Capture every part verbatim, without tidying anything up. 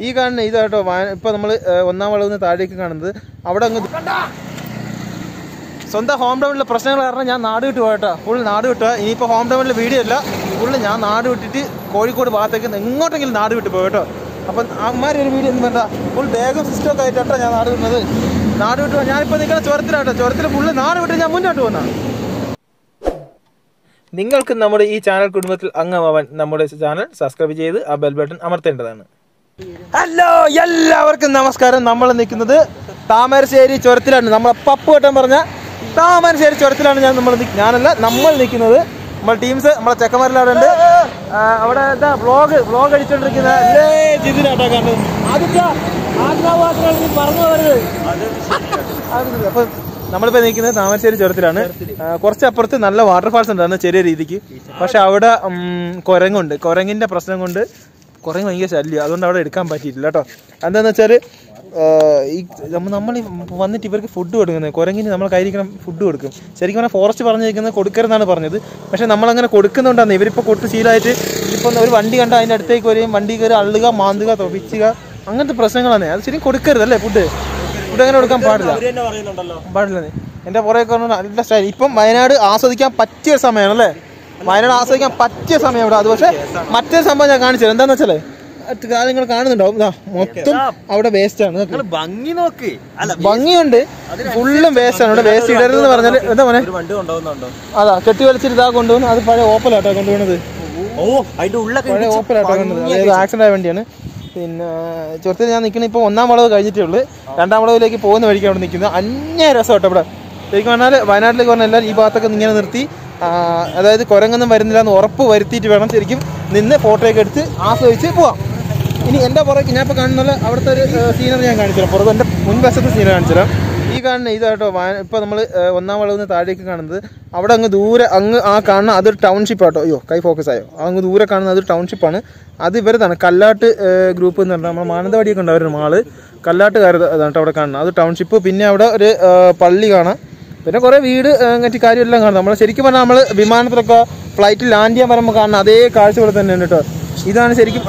This kind of this auto, we so, the home down personal are not to her, full Nadu to Ipa home down video, full Nadu Titi, Kodiko Bathak, and not until Nadu to Berta. Upon Amari video, full bag of sister Nadu to Yanapaka Chorta, Chorta, full Nadu to Yamunatona. Ningle could number each channel could with Anga Namuda's channel, subscribe to a bell button, Amartenda. Hello, Yellow, Namaskar, Namal Nikinade, Tamaraserichuram, Namar Papu Tamarna. Tamaraseri Churchill and number the Yanala, number the Kino, my teams, my Chakamala, and the blog, blog edition. Number the Nikina, Tamaraseri Churchill, Corsa Perth, and waterfalls and the Cherry Riki, Pashavada, um, Corangund, Corang in the Prasangunde, Corang, yes, I don't know how to come by it later. And then the Cherry. Uh, we normally one type of food do. Organ. Korangi, we normally food do. Organ. Seriously, forest parne, we normally cook. Kerala, we normally do. But normally, we cook. No, we every cook. Sri Lanka, we normally one day, one day, one day, one day, one day, one day, one day, one day, one day, one day, one day, one day, one at Galangal Khan and Dobna, Motum out of waste and Bangi Noki. Bangi and full of waste and waste. It doesn't matter. Ada, Ketual Sidakundun, other part of Opal Atacundun. Oh, I do look at Opal Atacundun. The accident I went in Jordan Nikinipo, Namado Gajitivle, and Namado like a poem very good Nikina, and near a sort of take on a vinately on a Ibaka and Yanati, other the Korangan Marinda or Puerti to Nina portrait, ask the in the end of our Kinapakana, our senior young answer for the Munbasa senior answer. He can either to one hour on the Tadic and our Angadura, Angakana, other township at Yokai Focus. Angudura can another township on it. Adi better than a Kalat group in the Ramana, the Dicondor Male, Kalat, other township of Pinyavada, Paligana. But a correct video and a carrier language, Serikimana, Biman, flight to Landia, Maramagana, they cars over the Nenator. This is the same thing. This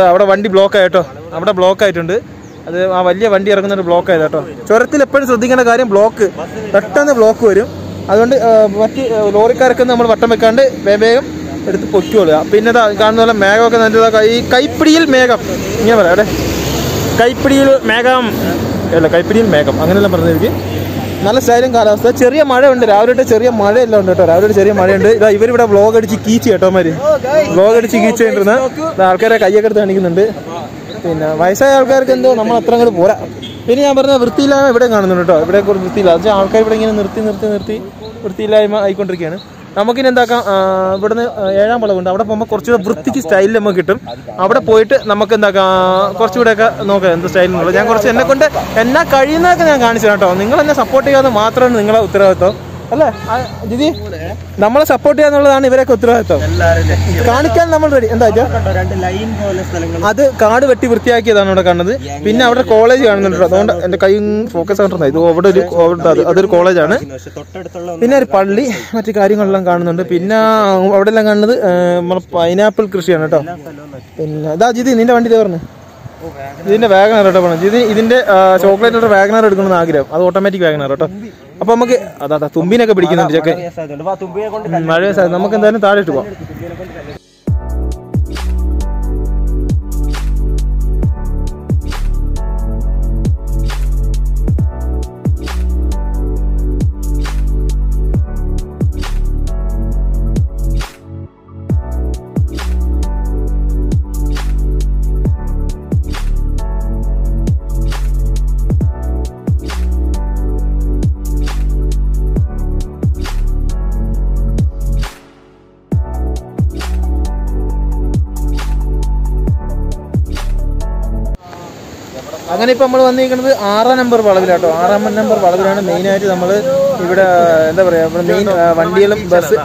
Our Vandi block at a block I don't Avalia Vandi are gonna block at Choratil Pens of the Ganagar block, that on the block with him. I don't Lorikarkan Vatamacande, Bebem, it is Pocula, Pinata, Ganola, Magok and the Kaipril Magam. Never Kaipril Magam Kaipril Magam. I'm gonna remember again. Nala silent cars, the cherry mother and the outer cherry mother, outer cherry mother, and I very blog at Chikichi atomari. Blog at Chikichi and the Alcara Kayaka than in Vaisa Alcarcando, Namatrango Bora. Piniabana Vertila, Vedanganota, Vedakur Vertila, Alcaring and Nurtin, Vertila, I couldn't again. Namakin and the Yamala, out of a Corsu of Brutiki style, Namakitum, out of a poet, Namakandaka, Corsuda, no, and the style, and Nakarina can answer at all. England supporting the Matra and England Utrato. Number support and very good. Carnican number and the other card with Tiburtia than another. We never college and the Kayung focus on the other college. Pinner Padley, Matikari on Langan, Pina, Outerlangan, Pineapple Christianata. That is in the in the wagon, isn't the chocolate or wagon or Gunagra, automatic wagon. Upon that, Tumbina could begin the jacket. Maria said, Namakan then started to go. അങ്ങനെ ഇപ്പോൾ നമ്മൾ വന്നിരിക്കുന്നത് ആറാം number വളവിലാട്ടോ. ആറാം number വളവിലാണ് മെയിനായിട്ട് നമ്മൾ ഇവിടെ എന്താ പറയുക, ഇവിടെ മെയിൻ വണ്ടികളും ബസ്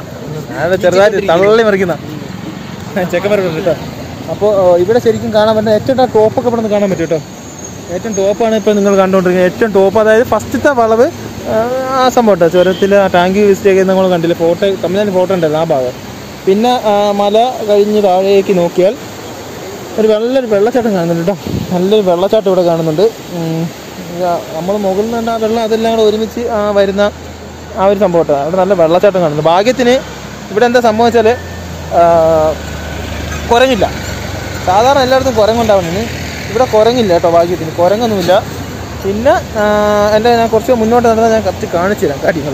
അതെ ചെറുതായിട്ട് തള്ളി മറിക്കുന്ന ചെക്കന്മാരുണ്ട് കേട്ടോ. അപ്പോൾ ഇവിടെ ശരിക്കും കാണാൻ പറ്റുന്ന ഏറ്റവും ടോപ്പൊക്കെ ഇവിടെ നിന്ന് കാണാൻ പറ്റും കേട്ടോ. ഏറ്റവും ടോപ്പാണ് ഇപ്പോൾ നിങ്ങൾ കണ്ടുകൊണ്ടിരിക്കുന്നത്. ഏറ്റവും ടോപ്പ് അതായത് ഫസ്റ്റത്തെ വളവ് ആ സംഭവം കേട്ടോ. ചുരത്തിൽ ആ ടാങ്ക് വിസിറ്റ് ചെയ്ത് നമ്മൾ കണ്ടില്ല, ഫോട്ടോ തമിഴ്നാട് ഫോട്ടോ ഉണ്ടായിരുന്നു ആ ഭാഗം. പിന്നെ മല കഴിഞ്ഞ് താഴേക്ക് നോക്കിയാൽ ഒരു നല്ലൊരു വെള്ളച്ചാട്ടം കാണുന്നുണ്ട് കേട്ടോ. നല്ലൊരു വെള്ളച്ചാട്ടം ഇവിടെ കാണുന്നുണ്ട്. നമ്മൾ മുകളിൽ നിന്ന് ആ വെള്ളം അതെല്ലാം കൂടെ ഒരുമിച്ച് വരുന്ന ആ ഒരു സംഭവം കേട്ടോ. അവിടെ നല്ല വെള്ളച്ചാട്ടം കാണുന്നുണ്ട്. ഭാഗ്യത്തിന് ഇവിടെ എന്താ സംഭവം വെച്ചാൽ കുരങ്ങില്ല. സാധാരണ എല്ലായിടത്തും കുരങ്ങുണ്ടാവുന്നതിന് ഇവിടെ കുരങ്ങില്ല കേട്ടോ. ഭാഗ്യത്തിന് കുരങ്ങൊന്നുമില്ല. പിന്നെ എൻ്റെ ഞാൻ കുറച്ച് മുന്നോട്ട് നടന്നാൽ ഞാൻ കറക്റ്റ് കാണിച്ചു തരാം കാര്യങ്ങൾ.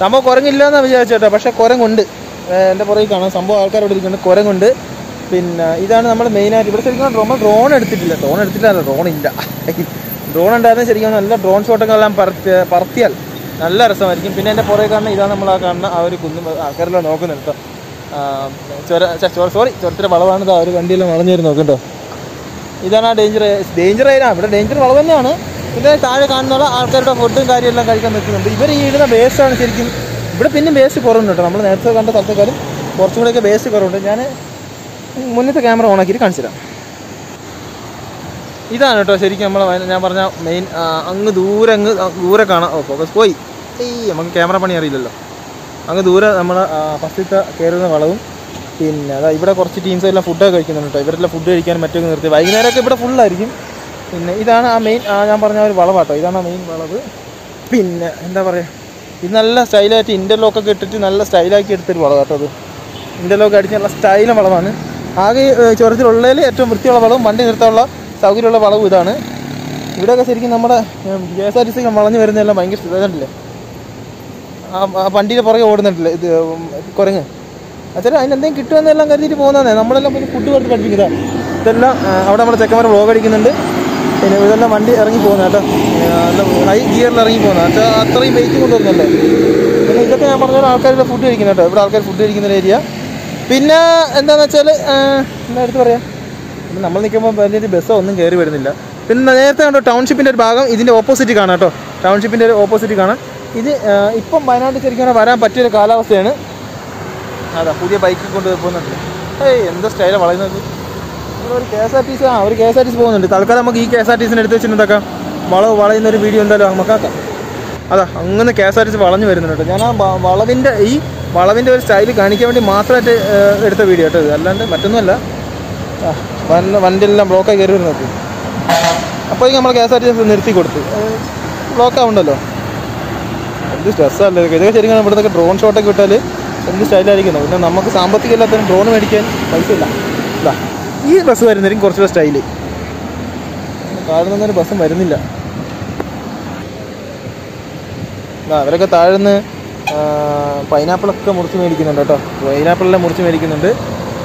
സംഭവം കുരങ്ങില്ല എന്നാണ് വിചാരിച്ചു കേട്ടോ, പക്ഷേ കുരങ്ങുണ്ട്. എൻ്റെ പുറകിൽ കാണാം സംഭവം ആൾക്കാർ ഇവിടെ ഇരിക്കുന്നുണ്ട്, കുരങ്ങുണ്ട്. പിന്നെ ഇതാണ് നമ്മൾ മെയിനായിട്ട് ഇവിടെ ശരിക്കും നമ്മൾ ഡ്രോൺ എടുത്തിട്ടില്ല. ഡ്രോൺ എടുത്തിട്ടില്ല ഡ്രോൺ ഇല്ല ഡ്രോൺ ഉണ്ടായിരുന്ന ശരിക്കും നല്ല ഡ്രോൺ ഷോട്ടൊക്കെ എല്ലാം പറത്തി പറത്തിയാൽ നല്ല രസമായിരിക്കും. പിന്നെ എൻ്റെ പുറകെ കാണുന്ന ഇതാണ് നമ്മൾ ആ കാണുന്ന ആ ഒരു കുന്നും ആൾക്കാരെല്ലാം നോക്കുന്നുണ്ട് കേട്ടോ. ചുര ചോര സോറി ചുരത്തിൻ്റെ വളവാണ്. ആ ഒരു വണ്ടിയെല്ലാം വളഞ്ഞു വരും നോക്കുന്നുണ്ടോ. ഇതാണ് ആ ഡേഞ്ചർ ഡേഞ്ചർ ആയിരുന്നു അവിടെ. ഡേഞ്ചർ വളവ് തന്നെയാണ്. പിന്നെ താഴെ കാണുന്ന ആൾക്കാരുടെ ഫുഡും കാര്യമെല്ലാം കഴിക്കാൻ നിൽക്കുന്നുണ്ട്. ഇവർ ഈ ഇടുന്ന വേസ്റ്റാണ് ശരിക്കും ഇവിടെ. പിന്നെ വേസ്റ്റ് കുറവുണ്ട് കേട്ടോ. നമ്മൾ നേരത്തെ കണ്ട സ്ഥലത്തേക്കാളും കുറച്ചും കൂടെയൊക്കെ വേസ്റ്റ് കുറവുണ്ട്. ഞാൻ മുന്നത്തെ ക്യാമറ ഓണാക്കിയിട്ട് കാണിച്ചു തരാം. ഇതാണ് കേട്ടോ ശരിക്കും നമ്മൾ ഞാൻ പറഞ്ഞ മെയിൻ. അങ്ങ് ദൂരെ അങ്ങ് ദൂരെ കാണാം. ഓ ഫോക്കസ് പോയി. ഏയ് നമുക്ക് ക്യാമറ പണി അറിയില്ലല്ലോ. അങ്ങ് ദൂരെ നമ്മൾ ഫസ്റ്റത്തെ കയറുന്ന വളവും. പിന്നെ അതാ ഇവിടെ കുറച്ച് ടീംസ് എല്ലാം ഫുഡൊക്കെ കഴിക്കുന്നുണ്ട് കേട്ടോ. ഇവരെല്ലാം ഫുഡ് കഴിക്കാൻ മറ്റൊക്കെ നിർത്തി. വൈകുന്നേരമൊക്കെ ഇവിടെ ഫുള്ളായിരിക്കും. പിന്നെ ഇതാണ് ആ മെയിൻ ഞാൻ പറഞ്ഞ ഒരു വളവാട്ടോ. ഇതാണ് ആ മെയിൻ വളവ്. പിന്നെ എന്താ പറയുക, ഇത് നല്ല സ്റ്റൈലായിട്ട് ഇൻ്റർലോക്കൊക്കെ ഇട്ടിട്ട് നല്ല സ്റ്റൈലാക്കി എടുത്തൊരു വളവാട്ടോ. അത് ഇൻ്റർലോക്ക് അടിച്ച് നല്ല സ്റ്റൈലും വളവാണ്. ആകെ ചുരത്തിലുള്ളതിൽ ഏറ്റവും വൃത്തിയുള്ള വളവും വണ്ടി നിർത്താനുള്ള സൗകര്യമുള്ള വളവും ഇതാണ്. ഇവിടെയൊക്കെ ശരിക്കും നമ്മുടെ K S R T C വളഞ്ഞു വരുന്നതെല്ലാം ഭയങ്കര ശ്രദ്ധിച്ചിട്ടില്ലേ. ആ വണ്ടിയുടെ പുറകെ ഓടുന്നിട്ടില്ലേ ഇത് കുരങ്ങ്. അച്ഛനും അതിനെന്തെങ്കിലും കിട്ടുമെന്നെല്ലാം കരുതിയിട്ട് പോകുന്നതേ. നമ്മളെല്ലാം പിന്നെ ഫുഡ് കൊടുത്ത് പഠിപ്പിക്കുന്നതാണ് ഇതെല്ലാം. അവിടെ നമ്മുടെ ചെക്കന്മാർ വ്ലോഗ് അടിക്കുന്നുണ്ട്. പിന്നെ ഇതെല്ലാം വണ്ടി ഇറങ്ങി പോകുന്നത് കേട്ടോ. ഹൈ ഗിയറിൽ ഇറങ്ങി പോകുന്നത് കേട്ടോ. അത്രയും വെയിറ്റ് കൊണ്ടുവരുന്നല്ലേ. പിന്നെ ഇതൊക്കെ ഞാൻ പറഞ്ഞാൽ ആൾക്കാരുടെ ഫുഡ് കഴിക്കുന്നത് കേട്ടോ. ഇവിടെ ആൾക്കാർ ഫുഡ് കഴിക്കുന്ന ഏരിയ. പിന്നെ എന്താണെന്ന് വെച്ചാൽ എന്താ എടുത്ത് പറയാം, നമ്മൾ നിൽക്കുമ്പോൾ വലിയൊരു ബസ്സോ ഒന്നും കയറി വരുന്നില്ല. പിന്നെ നേരത്തെ കണ്ടോ ടൗൺഷിപ്പിൻ്റെ ഒരു ഭാഗം ഇതിൻ്റെ ഓപ്പോസിറ്റ് കാണാം കേട്ടോ. ടൗൺഷിപ്പിൻ്റെ ഒരു ഓപ്പോസിറ്റ് കാണാം. ഇത് ഇപ്പം വയനാട്ടിൽ ശരിക്കും വരാൻ പറ്റിയൊരു കാലാവസ്ഥയാണ്. അതാ പുതിയ ബൈക്കിൽ കൊണ്ട് പോകുന്നുണ്ട്. ഏയ് എന്ത് സ്റ്റൈലാണ് വളയുന്നത്. ഒരു K S R T C ആ ഒരു K S R T C പോകുന്നുണ്ട്. തൽക്കാലം നമുക്ക് ഈ കെ എസ് ആർ ടി സിനെ എടുത്ത് വെച്ചിട്ടുണ്ടാക്കാം. വളവ് വളയുന്നൊരു വീഡിയോ ഉണ്ടല്ലോ നമുക്കാക്കാം. അതാ അങ്ങനെ K S R T C വളഞ്ഞു വരുന്നുണ്ട് കേട്ടോ. ഞാൻ ആ വളവിൻ്റെ ഈ വളവിൻ്റെ ഒരു സ്റ്റൈൽ കാണിക്കാൻ വേണ്ടി മാത്രമായിട്ട് എടുത്ത വീഡിയോ കേട്ടോ. അല്ലാണ്ട് മറ്റൊന്നുമല്ല. വണ്ടിയെല്ലാം ബ്ലോക്കായി കയറി വരുന്നത്. അപ്പോഴേക്കും നമ്മൾ K S R T C നിർത്തി കൊടുത്തു. ബ്ലോക്കാവുണ്ടല്ലോ. എന്ത് സ്ട്രെസ്സല്ലേ ഇതൊക്കെ ശരിക്കും. ഇവിടുത്തെ ഡ്രോൺ ഷോട്ടൊക്കെ വിട്ടാൽ എന്ത് സ്റ്റൈലായിരിക്കുന്നു. പിന്നെ നമുക്ക് സാമ്പത്തികം ഇല്ലാത്തതിനും ഡ്രോൺ മേടിക്കാൻ പൈസ ഇല്ല. ഇതാ ഈ ബസ് വരുന്നതായിരിക്കും കുറച്ചുകൂടെ സ്റ്റൈല്. താഴ്ന്നൊരു ബസ്സും വരുന്നില്ല. ആ അവരൊക്കെ താഴ്ന്ന് പൈനാപ്പിളൊക്കെ മുറിച്ച് മേടിക്കുന്നുണ്ട് കേട്ടോ. പൈനാപ്പിളെല്ലാം മുറിച്ച് മേടിക്കുന്നുണ്ട്.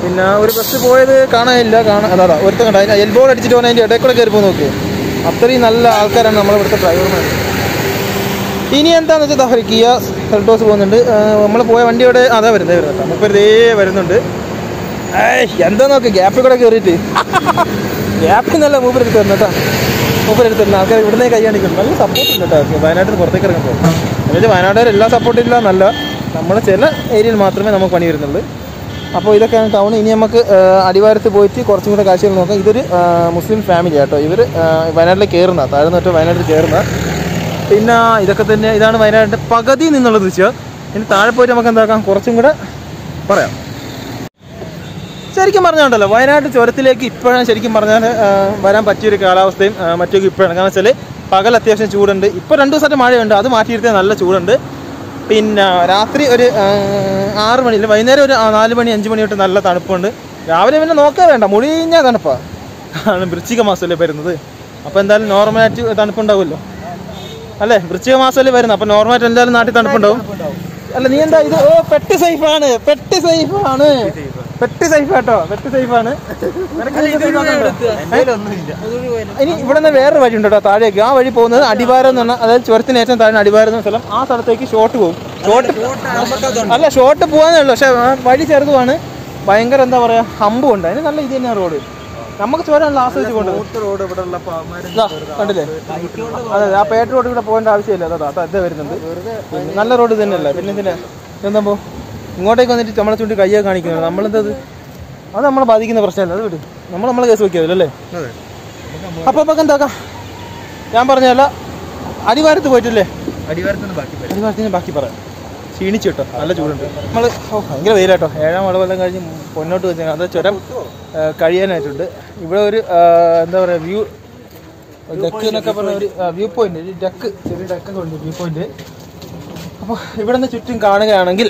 പിന്നെ ഒരു ബസ് പോയത് കാണാനില്ല. കാണാൻ അതാ ഒരുത്തം കണ്ട അതിന് എൽബോൾ അടിച്ചിട്ട് പോകാൻ അതിൻ്റെ ഇടയിൽ കൂടെ കയറി പോകുന്ന നോക്കി. അത്രയും നല്ല ആൾക്കാരാണ് നമ്മളിവിടുത്തെ ഡ്രൈവർമാർ. ഇനി എന്താണെന്ന് വെച്ചാൽ അവർ കിയ സെൽട്ടോസ് പോകുന്നുണ്ട്. നമ്മൾ പോയ വണ്ടിയോടെ അതാ വരുന്നത് വരുന്നത് മുപ്പത് ഇതേ വരുന്നുണ്ട്. എന്താ നോക്കി ഗ്യാപ്പിൽ കൂടെ കയറിയിട്ട് ഗ്യാപ്പിൽ നല്ല മൂപ്പരെടുത്ത് തരുന്ന കേട്ടോ. മൂപ്പരെടുത്ത് തരുന്ന ആൾക്കാർ ഇവിടുന്ന് കൈയാണിക്കണം. നല്ല സപ്പോർട്ട് ഉണ്ട് കേട്ടോ. വയനാട്ടിൽ പുറത്തേക്ക് ഇറങ്ങാൻ പോകും. അതായത് വയനാട്ടുകാർ എല്ലാ സപ്പോർട്ടും ഇല്ല എന്നല്ല. നമ്മുടെ ചില ഏരിയയിൽ മാത്രമേ നമുക്ക് പണി വരുന്നുള്ളൂ. അപ്പോൾ ഇതൊക്കെയാണ് ടൗൺ. ഇനി നമുക്ക് അടിവാരത്ത് പോയിട്ട് കുറച്ചും കൂടെ കാഴ്ചകൾ നോക്കാം. ഇതൊരു മുസ്ലിം ഫാമിലി കേട്ടോ. ഇവർ വയനാട്ടിൽ കയറുന്ന താഴ്ന്ന കേട്ടോ. വയനാട്ടിൽ കയറുന്ന പിന്നെ ഇതൊക്കെ തന്നെ. ഇതാണ് വയനാടിൻ്റെ പകുതി നിന്നുള്ള ദൃശ്യം. ഇനി താഴെ പോയിട്ട് നമുക്ക് എന്താക്കാം കുറച്ചും കൂടെ പറയാം. ശരിക്കും പറഞ്ഞുണ്ടല്ലോ വയനാട് ചുരത്തിലേക്ക് ഇപ്പോഴാണ് ശരിക്കും പറഞ്ഞാൽ വരാൻ പറ്റിയൊരു കാലാവസ്ഥയും മറ്റൊക്കെ ഇപ്പോഴാണ്. കാരണം വെച്ചാൽ പകൽ അത്യാവശ്യം ചൂടുണ്ട്. ഇപ്പോൾ രണ്ട് ദിവസമായിട്ട് മഴയുണ്ട്. അത് മാറ്റിയിരുത്തിയാൽ നല്ല ചൂടുണ്ട്. പിന്നെ രാത്രി ഒരു ആറ് മണി ഇല്ല വൈകുന്നേരം ഒരു നാല് മണി അഞ്ച് മണി തൊട്ട് നല്ല തണുപ്പുണ്ട്. രാവിലെ പിന്നെ നോക്കാൻ വേണ്ട മുഴിഞ്ഞ തണുപ്പാണ്. വൃശ്ചിക മാസമല്ലേ വരുന്നത്. അപ്പോൾ എന്തായാലും നോർമലായിട്ട് തണുപ്പുണ്ടാവുമല്ലോ അല്ലേ. വൃശ്ചിക മാസമല്ലേ വരുന്നത്. അപ്പോൾ നോർമലായിട്ട് എന്തായാലും നാട്ടിൽ തണുപ്പുണ്ടാവും അല്ല. നീ എന്താ ഇത് ഓ പെട്ടി സേഫാണ് പെട്ടി സേഫാണ് പെട്ടി സേഫ് കേട്ടോ. പെട്ടി സേഫാണ്. ഇനി ഇവിടെ നിന്ന് വേറൊരു വഴി ഉണ്ട് കേട്ടോ താഴേക്ക്. ആ വഴി പോകുന്നത് അടിവാരം എന്ന് പറഞ്ഞാൽ അതായത് ചുരത്തിന് ഏറ്റവും താഴെ അടിവാരം എന്ന സ്ഥലം. ആ സ്ഥലത്തേക്ക് ഷോട്ട് പോകും. ഷോട്ട് അല്ല ഷോട്ട് പോകാന്നേ ഉള്ളൂ. പക്ഷെ വഴി ചെറുതുമാണ്. ഭയങ്കര എന്താ പറയുക ഹമ്പുണ്ട്. അതിന് നല്ല ഇത് തന്നെയാണ് റോഡ്. നമുക്ക് ചോരാൻ ലാസ്റ്റ് വെച്ച് കൊണ്ടു റൂട്ട് റോഡ് ഇവിടെ ഉള്ള പാമാരൻ കണ്ടില്ലേ അതെ ആ പേട്ട് റോഡ് ഇവിടെ പോകേണ്ട ആവശ്യമില്ല അതാ അതാ വരുന്നത് നല്ല റോഡ് തന്നെയല്ല പിന്നെ ഇതിനെ എന്താ പോ ഇങ്ങോട്ടേക്ക് വന്നിട്ട് നമ്മളെ ചുണ്ടി കയ്യാ കാണിക്കുന്നത് നമ്മൾ എന്താ അത് നമ്മളെ ബാധിക്കുന്ന പ്രശ്നമല്ല അത് വിട് നമ്മൾ നമ്മളെ കേസ് വെക്കില്ല അല്ലേ അതെ അപ്പോൾ പക്ക എന്താക്കാം ഞാൻ പറഞ്ഞല്ല അടിവാരത്ത് പോയിട്ടില്ലേ അടിവാരത്തിന് ബാക്കി പറയാം അടിവാരത്തിന് ബാക്കി പറയാം ക്ഷീണിച്ചു കേട്ടോ നല്ല ചൂടുണ്ട് നമ്മൾ ഭയങ്കര വെയിലാട്ടോ ഏഴാം വളവെല്ലാം കഴിഞ്ഞ് പൊന്നോട്ട് വെച്ചാൽ അത് ചുരം കഴിയാനായിട്ടുണ്ട് ഇവിടെ ഒരു എന്താ പറയുക വ്യൂ ഡക്ക് എന്നൊക്കെ പറഞ്ഞ ഒരു വ്യൂ പോയിന്റ് ഒരു ഡക്ക് ചെറിയ ഡക്കൊക്കെ ഉണ്ട് വ്യൂ പോയിന്റ് അപ്പോൾ ഇവിടെ നിന്ന് ചുറ്റും കാണുകയാണെങ്കിൽ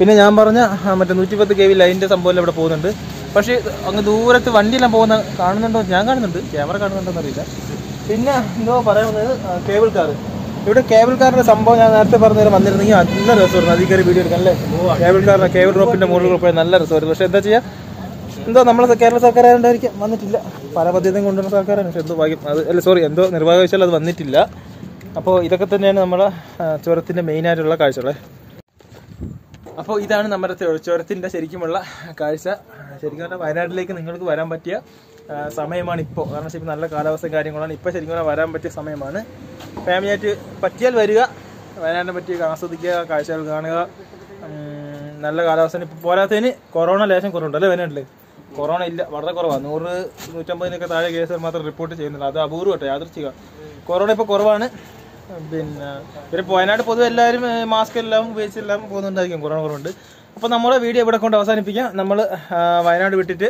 പിന്നെ ഞാൻ പറഞ്ഞ മറ്റേ നൂറ്റി പത്ത് കെ വി ലൈനിൻ്റെ സംഭവം ഇവിടെ പോകുന്നുണ്ട് പക്ഷേ അങ്ങ് ദൂരത്ത് വണ്ടിയെല്ലാം പോകുന്ന കാണുന്നുണ്ടോ ഞാൻ കാണുന്നുണ്ട് ക്യാമറ കാണുന്നുണ്ടോയെന്നറിയില്ല പിന്നെ എന്തോ പറയുന്നത് കേബിൾ കാർ ഇവിടെ കേബിൾ കാറിൻ്റെ സംഭവം ഞാൻ നേരത്തെ പറഞ്ഞ നേരം വന്നിരുന്നെങ്കിൽ നല്ല രസമായിരുന്നു അതിൽ കയറി വീഡിയോ എടുക്കാൻ അല്ലേ കേബിൾ കാറിന് കേബിൾ റോപ്പിൻ്റെ മുകളിൽ പോയി നല്ല രസമായിരുന്നു പക്ഷേ എന്താ ചെയ്യുക എന്തോ നമ്മളെ കേരള സർക്കാരായതുകൊണ്ടായിരിക്കും വന്നിട്ടില്ല പരപദ്ധതിയും കൊണ്ടുവരുന്ന സർക്കാരാണ് പക്ഷേ എന്തോ ഭാഗ്യം അത് അല്ല സോറി എന്തോ നിർഭാഗ്യവശാൽ അത് വന്നിട്ടില്ല അപ്പോൾ ഇതൊക്കെ തന്നെയാണ് നമ്മുടെ ചുരത്തിൻ്റെ മെയിനായിട്ടുള്ള കാഴ്ചകളെ അപ്പോൾ ഇതാണ് നമ്മുടെ ചുരത്തിൻ്റെ ശരിക്കുമുള്ള കാഴ്ച ശരിക്കും പറഞ്ഞാൽ വയനാട്ടിലേക്ക് നിങ്ങൾക്ക് വരാൻ പറ്റിയ സമയമാണ് ഇപ്പോൾ കാരണം വെച്ചാൽ ഇപ്പോൾ നല്ല കാലാവസ്ഥയും കാര്യങ്ങളാണ് ഇപ്പോൾ ശരിക്കും പറഞ്ഞാൽ വരാൻ പറ്റിയ സമയമാണ് ഫാമിലിയായിട്ട് പറ്റിയാൽ വരിക വയനാടിനെ പറ്റി ആസ്വദിക്കുക കാഴ്ചകൾ കാണുക നല്ല കാലാവസ്ഥ ഇപ്പോൾ പോരാത്തതിന് കൊറോണ ലേശം കുറവുണ്ടല്ലേ വയനാട്ടിൽ കൊറോണ ഇല്ല വളരെ കുറവാണ് നൂറ് നൂറ്റമ്പതിനൊക്കെ താഴെ കേസുകൾ മാത്രം റിപ്പോർട്ട് ചെയ്യുന്നുണ്ട് അത് അപൂർവട്ടെ യാദൃച്ഛിക കൊറോണ ഇപ്പോൾ കുറവാണ് പിന്നെ ഇവർ വയനാട് പൊതുവെ എല്ലാവരും മാസ്ക് എല്ലാം ഉപയോഗിച്ചെല്ലാം പോകുന്നുണ്ടായിരിക്കും കൊറോണ കുറവുണ്ട് അപ്പോൾ നമ്മുടെ വീഡിയോ ഇവിടെ കൊണ്ട് അവസാനിപ്പിക്കാം നമ്മൾ വയനാട് വിട്ടിട്ട്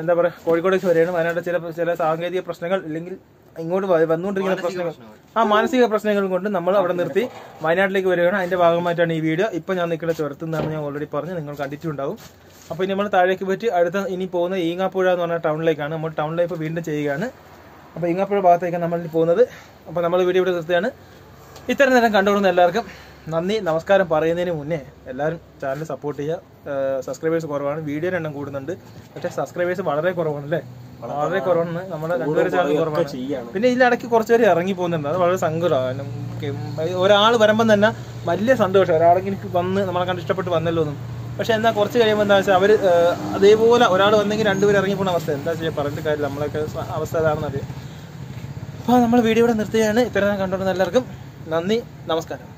എന്താ പറയുക കോഴിക്കോടേക്ക് വരികയാണ് വയനാട് ചില ചില സാങ്കേതിക പ്രശ്നങ്ങൾ അല്ലെങ്കിൽ ഇങ്ങോട്ട് വന്നുകൊണ്ടിരിക്കുന്ന പ്രശ്നങ്ങൾ ആ മാനസിക പ്രശ്നങ്ങൾ കൊണ്ട് നമ്മൾ അവിടെ നിർത്തി വയനാട്ടിലേക്ക് വരികയാണ് അതിൻ്റെ ഭാഗമായിട്ടാണ് ഈ വീഡിയോ ഇപ്പോൾ ഞാൻ നിൽക്കുന്ന ചുരത്തുനിന്നാണ് ഞാൻ ഓൾറെഡി പറഞ്ഞ് നിങ്ങൾ കണ്ടിട്ടുണ്ടാവും അപ്പോൾ ഇനി നമ്മൾ താഴേക്ക് പറ്റി അടുത്ത ഇനി പോകുന്ന ഈങ്ങാപ്പുഴ എന്ന് പറഞ്ഞ ടൗണിലേക്കാണ് നമ്മൾ ടൗണിലേക്ക് വീണ്ടും ചെയ്യുകയാണ് അപ്പോൾ ഈങ്ങാപ്പുഴ ഭാഗത്തേക്കാണ് നമ്മൾ പോകുന്നത് അപ്പോൾ നമ്മൾ വീഡിയോ ഇവിടെ നിർത്തുകയാണ് ഇത്രയും നേരം കണ്ടുകൊള്ളുന്ന എല്ലാവർക്കും നന്ദി നമസ്കാരം പറയുന്നതിന് മുന്നേ എല്ലാവരും ചാനൽ സപ്പോർട്ട് ചെയ്യുക സബ്സ്ക്രൈബേഴ്സ് കുറവാണ് വീഡിയോയുടെ എണ്ണം കൂടുന്നുണ്ട് പക്ഷേ സബ്സ്ക്രൈബേഴ്സ് വളരെ കുറവാണ് അല്ലേ വളരെ കുറവാണ് നമ്മുടെ രണ്ടുപേരും ചാനൽ കുറവാണ് പിന്നെ ഇതിലിടയ്ക്ക് കുറച്ച് പേര് ഇറങ്ങി പോകുന്നുണ്ട് അത് വളരെ സങ്കടമാണ് ഒരാൾ വരുമ്പം തന്നെ വലിയ സന്തോഷം ഒരാളെങ്കിൽ വന്ന് നമ്മളെ കണ്ട് ഇഷ്ടപ്പെട്ട് വന്നല്ലോ എന്നും പക്ഷേ എന്നാൽ കുറച്ച് കഴിയുമ്പോൾ എന്താ വെച്ചാൽ അവർ അതേപോലെ ഒരാൾ വന്നെങ്കിൽ രണ്ടുപേർ ഇറങ്ങി പോകുന്ന അവസ്ഥ എന്താ ചെയ്യുക പറഞ്ഞിട്ട് കാര്യമില്ല നമ്മളൊക്കെ അവസ്ഥ അതാണെന്നറിയാം അപ്പോൾ നമ്മൾ വീഡിയോ ഇവിടെ നിർത്തുകയാണ് ഇത്തരം കണ്ടുകൊണ്ടിരുന്ന എല്ലാവർക്കും നന്ദി നമസ്കാരം.